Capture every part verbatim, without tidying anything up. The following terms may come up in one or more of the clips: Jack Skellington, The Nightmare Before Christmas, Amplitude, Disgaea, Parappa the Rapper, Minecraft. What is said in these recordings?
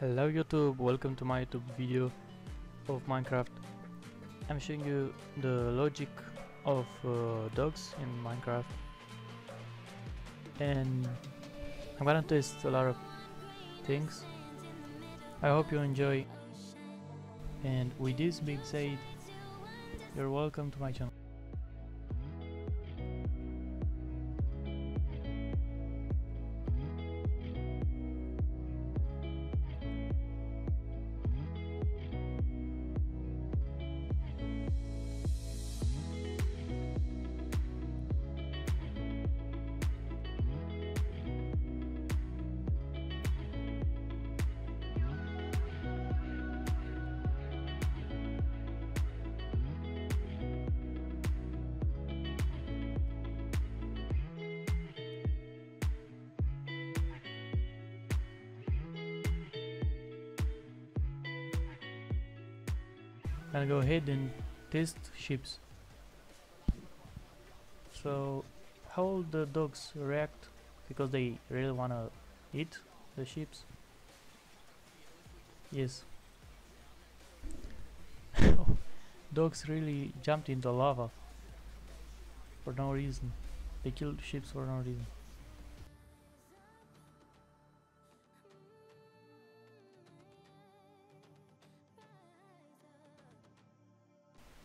Hello YouTube, welcome to my YouTube video of Minecraft. I'm showing you the logic of uh, dogs in Minecraft, and I'm gonna test a lot of things. I hope you enjoy, and with this being said, you're welcome to my channel. Gonna go ahead and test ships. So how the dogs react, because they really wanna eat the ships. Yes. Dogs really jumped in the lava for no reason. They killed ships for no reason.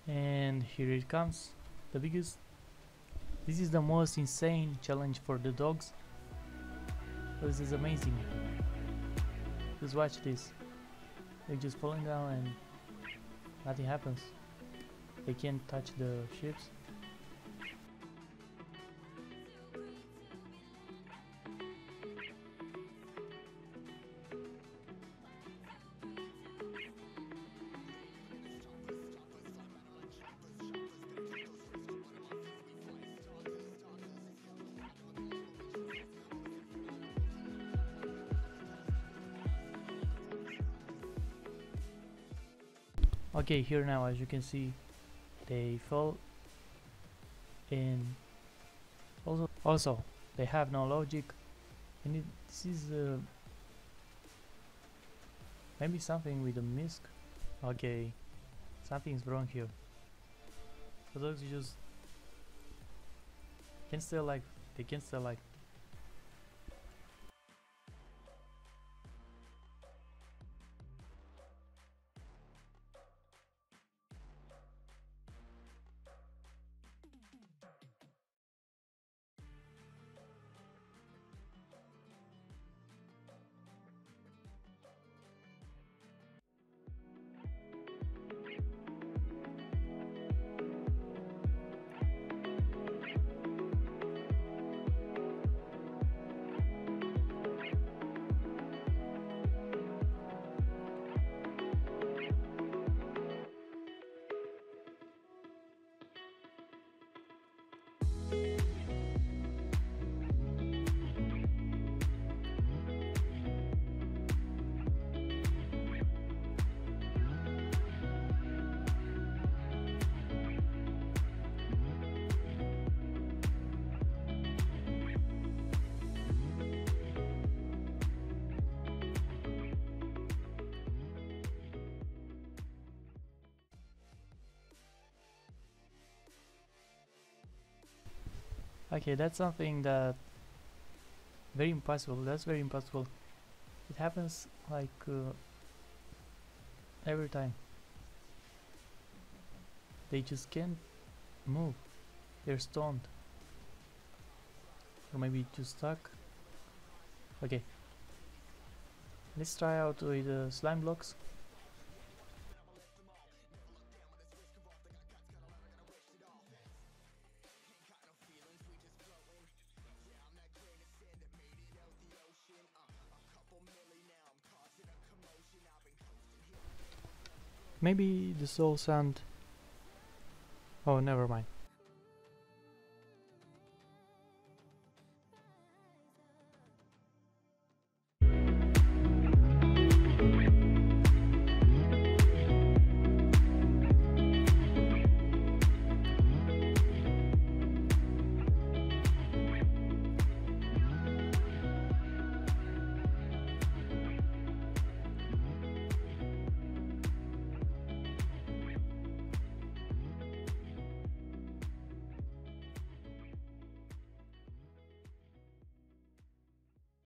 And here it comes, the biggest. This is the most insane challenge for the dogs. This is amazing. Just watch this. They're just falling down and nothing happens. They can't touch the ships. Okay, here now, as you can see, they fall, and also also they have no logic, and it, this is uh, maybe something with a misc. Okay, something is wrong here. The dogs just can't stay alive. They can't stay alive. Okay, that's something that very impossible. That's very impossible. It happens like uh, every time. They just can't move. They're stoned, or maybe too stuck. Okay, let's try out with uh, slime blocks. Maybe the soul sand. Oh, never mind.